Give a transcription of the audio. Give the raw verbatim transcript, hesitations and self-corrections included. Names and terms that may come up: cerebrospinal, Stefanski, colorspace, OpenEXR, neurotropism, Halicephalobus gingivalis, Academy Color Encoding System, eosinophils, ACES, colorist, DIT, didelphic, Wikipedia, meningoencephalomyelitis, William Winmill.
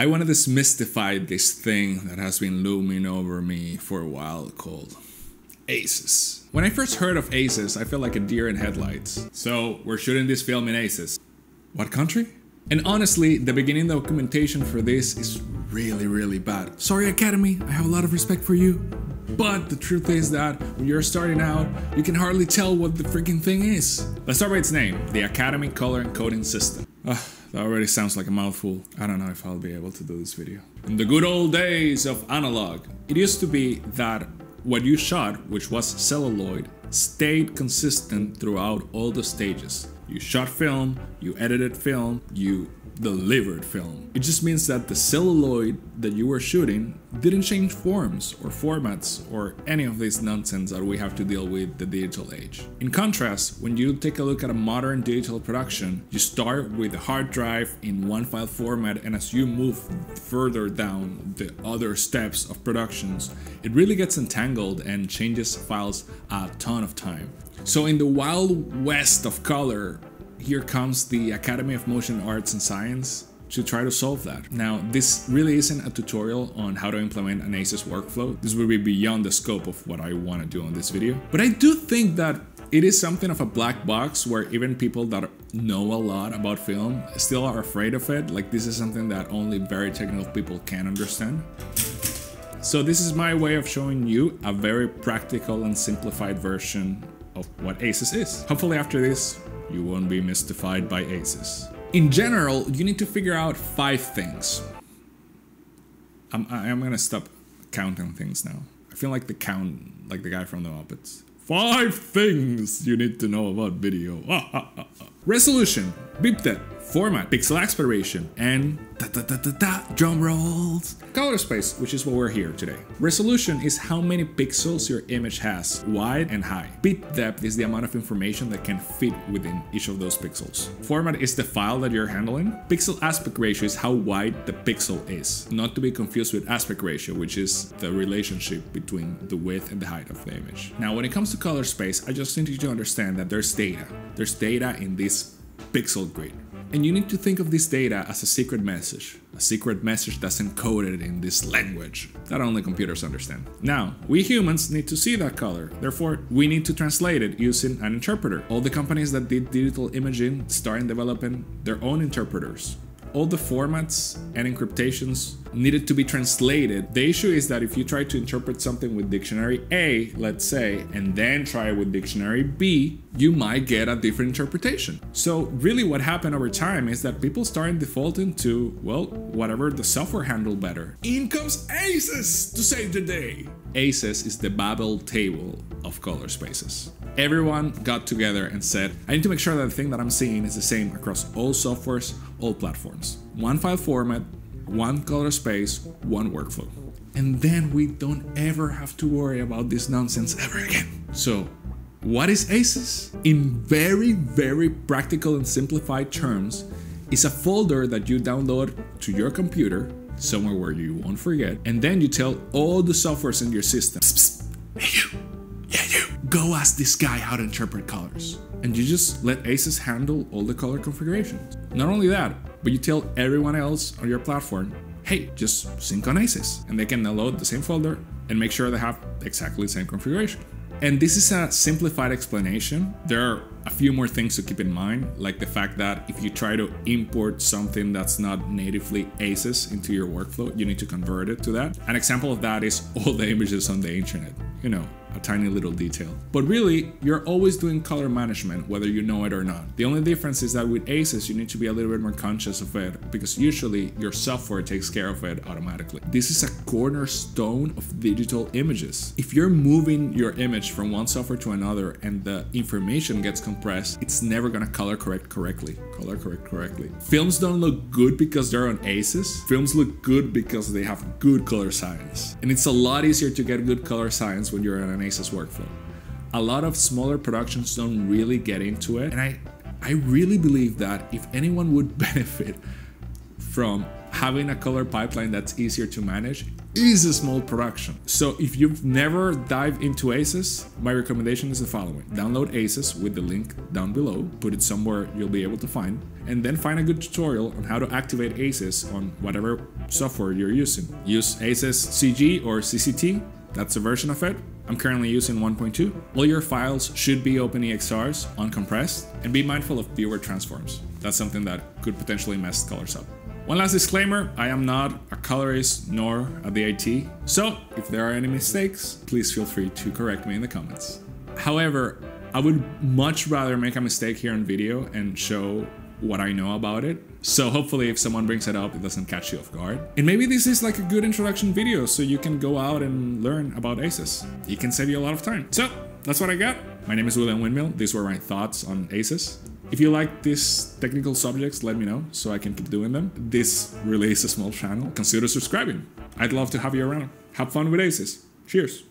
I want to demystify this thing that has been looming over me for a while called ACES. When I first heard of ACES, I felt like a deer in headlights. So we're shooting this film in ACES. What country? And honestly, the beginning documentation for this is really, really bad. Sorry, Academy, I have a lot of respect for you. But the truth is that when you're starting out, you can hardly tell what the freaking thing is. Let's start by its name, the Academy Color Encoding System. Ugh, that already sounds like a mouthful. I don't know if I'll be able to do this video. In the good old days of analog, it used to be that what you shot, which was celluloid, stayed consistent throughout all the stages. You shot film, you edited film, you delivered film. It just means that the celluloid that you were shooting didn't change forms or formats or any of this nonsense that we have to deal with the digital age. In contrast, when you take a look at a modern digital production, you start with a hard drive in one file format, and as you move further down the other steps of productions, it really gets entangled and changes files a ton of time. So in the wild west of color, here comes the Academy of Motion Arts and Science to try to solve that. Now, this really isn't a tutorial on how to implement an ACES workflow. This would be beyond the scope of what I want to do on this video. But I do think that it is something of a black box where even people that know a lot about film still are afraid of it. Like, this is something that only very technical people can understand. So this is my way of showing you a very practical and simplified version of what ACES is. Hopefully after this, you won't be mystified by ACES. In general, you need to figure out five things. I'm, I'm gonna stop counting things now. I feel like the count, like the guy from the Muppets. Five things you need to know about video. Resolution, beep depth, format, pixel aspiration, and da da da da da, drum rolls. Color space, which is what we're here today. Resolution is how many pixels your image has, wide and high. Bit depth is the amount of information that can fit within each of those pixels. Format is the file that you're handling. Pixel aspect ratio is how wide the pixel is, not to be confused with aspect ratio, which is the relationship between the width and the height of the image. Now, when it comes to color space, I just need you to understand that there's data. There's data in this pixel grid. And you need to think of this data as a secret message. A secret message that's encoded in this language that only computers understand. Now, we humans need to see that color. Therefore, we need to translate it using an interpreter. All the companies that did digital imaging started developing their own interpreters. All the formats and encryptations needed to be translated. The issue is that if you try to interpret something with dictionary A, let's say, and then try it with dictionary B, you might get a different interpretation. So really what happened over time is that people started defaulting to, well, whatever the software handled better. In comes ACES to save the day. ACES is the Babel table of color spaces. Everyone got together and said, I need to make sure that the thing that I'm seeing is the same across all softwares, all platforms. One file format, one color space, one workflow. And then we don't ever have to worry about this nonsense ever again. So what is ACES? In very, very practical and simplified terms, it's a folder that you download to your computer somewhere where you won't forget, and then you tell all the softwares in your system, psst, psst, hey you, yeah you, go ask this guy how to interpret colors. And you just let ACES handle all the color configurations. Not only that, but you tell everyone else on your platform, hey, just sync on ACES. And they can download the same folder and make sure they have exactly the same configuration. And this is a simplified explanation. There are a few more things to keep in mind, like the fact that if you try to import something that's not natively ACES into your workflow, you need to convert it to that. An example of that is all the images on the internet, you know, a tiny little detail. But really, you're always doing color management, whether you know it or not. The only difference is that with ACES, you need to be a little bit more conscious of it, because usually your software takes care of it automatically. This is a cornerstone of digital images. If you're moving your image from one software to another and the information gets compressed, it's never gonna color correct correctly. Color correct correctly. Films don't look good because they're on ACES. Films look good because they have good color science. And it's a lot easier to get good color science when you're on an ACES workflow. A lot of smaller productions don't really get into it. And I, I really believe that if anyone would benefit from having a color pipeline that's easier to manage, is a small production. So if you've never dived into ACES, my recommendation is the following. Download ACES with the link down below, put it somewhere you'll be able to find, and then find a good tutorial on how to activate ACES on whatever software you're using. Use ACES C G or C C T, that's a version of it. I'm currently using one point two. All your files should be OpenEXRs, uncompressed, and be mindful of viewer transforms. That's something that could potentially mess colors up. One last disclaimer, I am not a colorist nor a D I T, so if there are any mistakes, please feel free to correct me in the comments. However, I would much rather make a mistake here on video and show what I know about it, so hopefully if someone brings it up, it doesn't catch you off guard. And maybe this is like a good introduction video, so you can go out and learn about ACES. It can save you a lot of time. So, that's what I got. My name is William Winmill, these were my thoughts on ACES. If you like these technical subjects, let me know so I can keep doing them. This really is a small channel. Consider subscribing. I'd love to have you around. Have fun with ACES. Cheers.